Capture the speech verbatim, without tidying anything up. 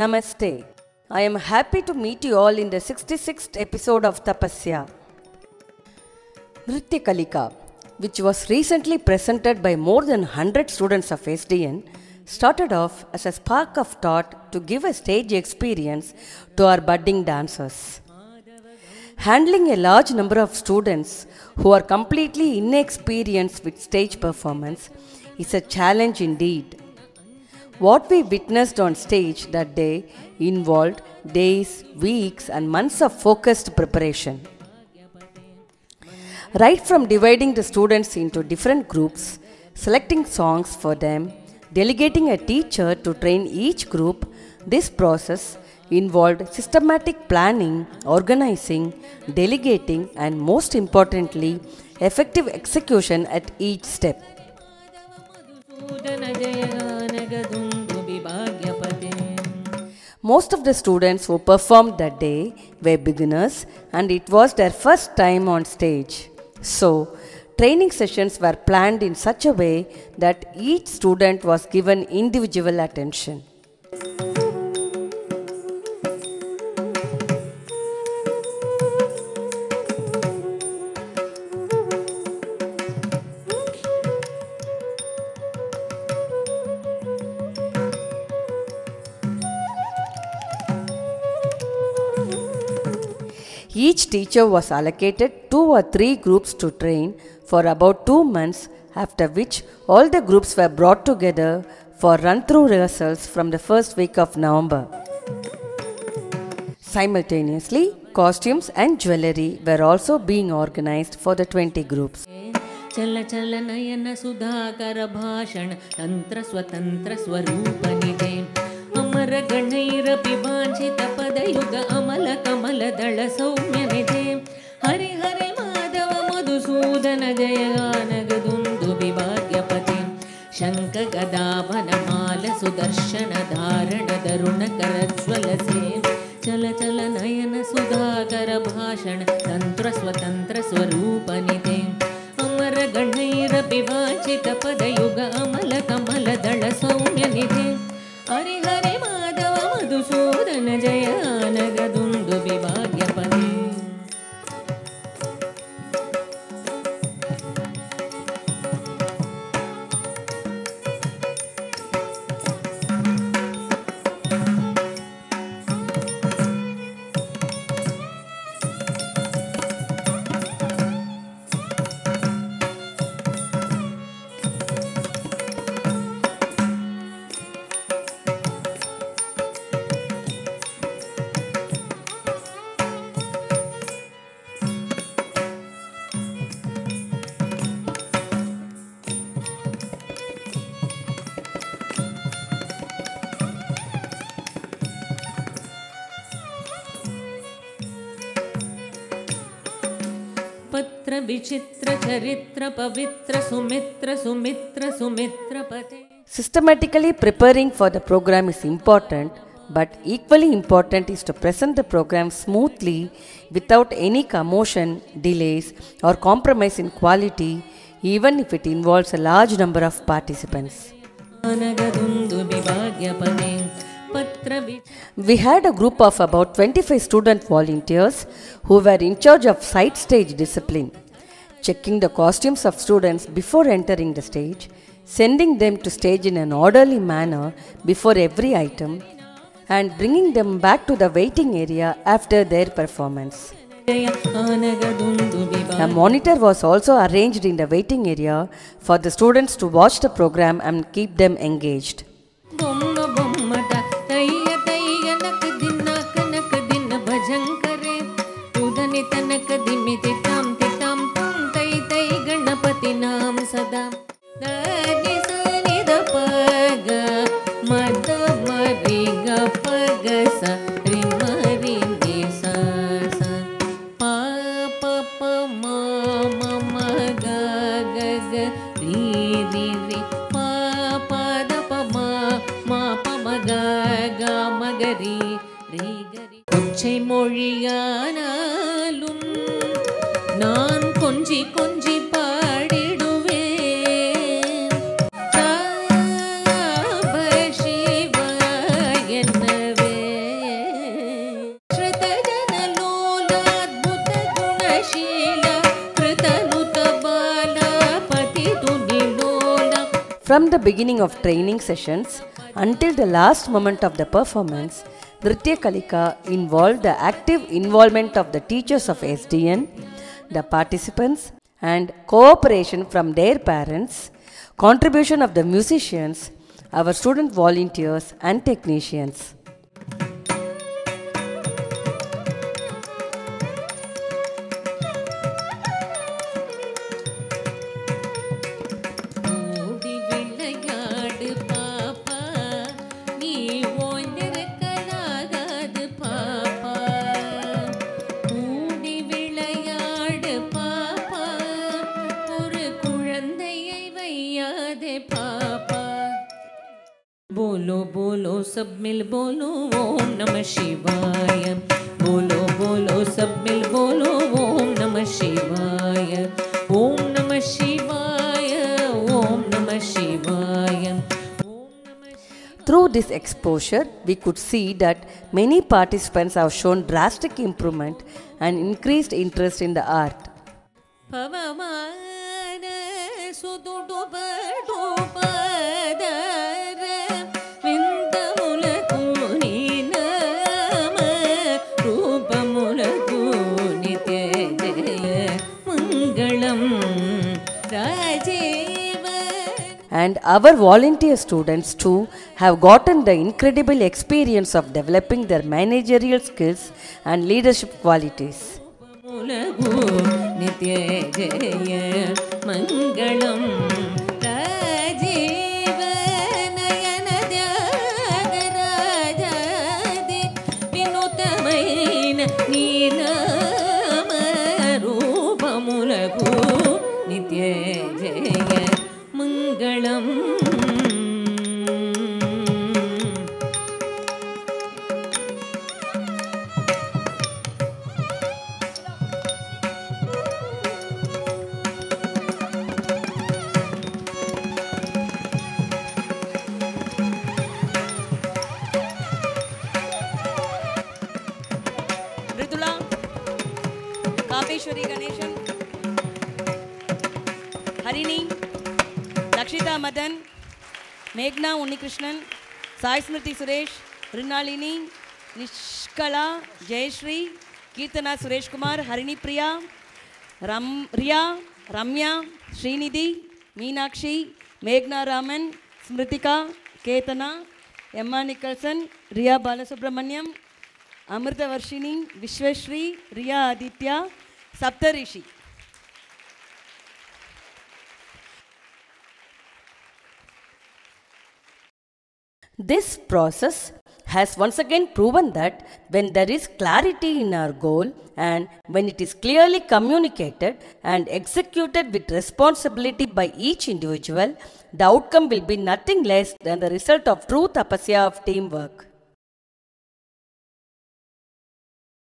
Namaste. I am happy to meet you all in the sixty-sixth episode of Tapasya. Nrithya Kalika, which was recently presented by more than one hundred students of S D N, started off as a spark of thought to give a stage experience to our budding dancers. Handling a large number of students who are completely inexperienced with stage performance is a challenge indeed. What we witnessed on stage that day involved days, weeks, and months of focused preparation. Right from dividing the students into different groups, selecting songs for them, delegating a teacher to train each group, this process involved systematic planning, organizing, delegating, and most importantly, effective execution at each step. Most of the students who performed that day were beginners, and it was their first time on stage. So, training sessions were planned in such a way that each student was given individual attention. Each teacher was allocated two or three groups to train for about two months, after which all the groups were brought together for run-through rehearsals from the first week of November. Simultaneously, costumes and jewellery were also being organized for the twenty groups. Systematically preparing for the program is important, but equally important is to present the program smoothly without any commotion, delays, or compromise in quality, even if it involves a large number of participants. We had a group of about twenty-five student volunteers who were in charge of side stage discipline, checking the costumes of students before entering the stage, sending them to stage in an orderly manner before every item, and bringing them back to the waiting area after their performance. A monitor was also arranged in the waiting area for the students to watch the program and keep them engaged. From the beginning of training sessions until the last moment of the performance, Nrithya Kalika involved the active involvement of the teachers of S D N, the participants, and cooperation from their parents, contribution of the musicians, our student volunteers and technicians. बोलो बोलो सब मिल बोलो ओम नमः शिवाय बोलो बोलो सब मिल बोलो ओम नमः शिवाय ओम नमः शिवाय ओम नमः शिवाय Through this exposure, we could see that many participants have shown drastic improvement and increased interest in the art. And our volunteer students too have gotten the incredible experience of developing their managerial skills and leadership qualities. Harini, Lakshita Madan, Meghna Unnikrishnan, Sai Smriti Suresh, Rinalini, Nishkala, Jayeshri, Kirtana Sureshkumar, Harini Priya, Ram, Rhea, Ramya, Shrinidi, Meenakshi, Meghna Raman, Smritika, Ketana, Emma Nicholson, Rhea Balasubramaniam, Amrita Varshini, Vishwashri, Rhea Aditya, Saptarishi. This process has once again proven that when there is clarity in our goal and when it is clearly communicated and executed with responsibility by each individual, the outcome will be nothing less than the result of true tapasya of teamwork.